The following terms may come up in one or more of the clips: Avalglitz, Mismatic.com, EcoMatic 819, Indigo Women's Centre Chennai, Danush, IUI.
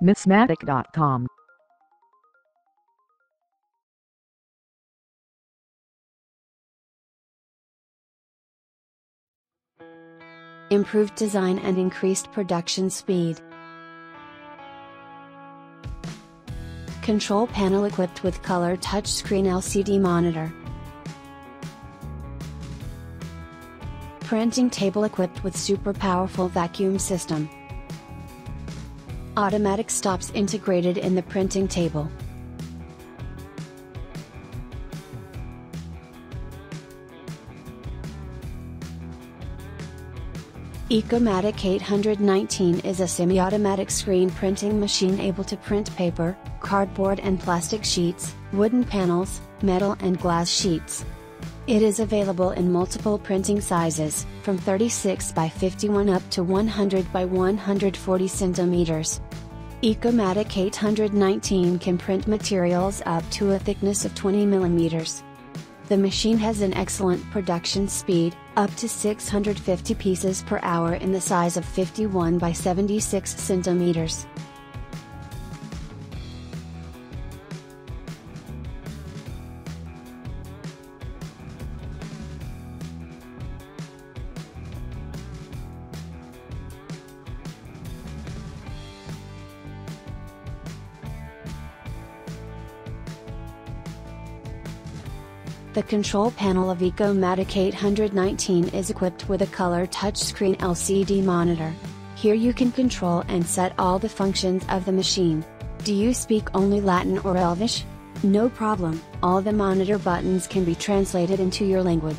Mismatic.com. Improved design and increased production speed. Control panel equipped with color touchscreen LCD monitor. Printing table equipped with super powerful vacuum system. Automatic stops integrated in the printing table. EcoMatic 819 is a semi-automatic screen printing machine able to print paper, cardboard and plastic sheets, wooden panels, metal and glass sheets. It is available in multiple printing sizes, from 36 by 51 up to 100 by 140 centimeters. EcoMatic 819 can print materials up to a thickness of 20 millimeters. The machine has an excellent production speed, up to 650 pieces per hour in the size of 51 by 76 centimeters. The control panel of EcoMatic 819 is equipped with a color touchscreen LCD monitor. Here you can control and set all the functions of the machine. Do you speak only Latin or Elvish? No problem, all the monitor buttons can be translated into your language.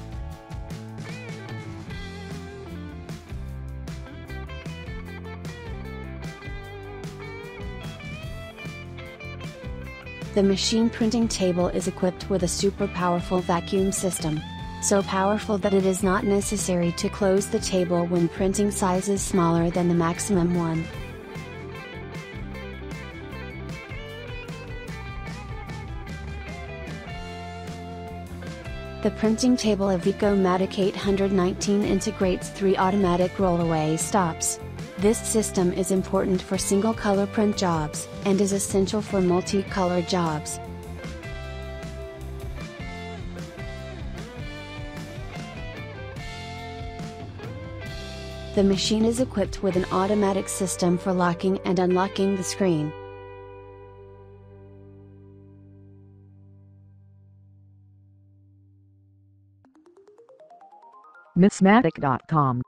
The machine printing table is equipped with a super powerful vacuum system. So powerful that it is not necessary to close the table when printing size is smaller than the maximum one. The printing table of EcoMatic 819 integrates 3 automatic rollaway stops. This system is important for single color print jobs, and is essential for multi-color jobs. The machine is equipped with an automatic system for locking and unlocking the screen. Mismatic.com.